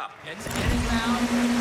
Up. It's in round 3.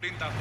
Pinta,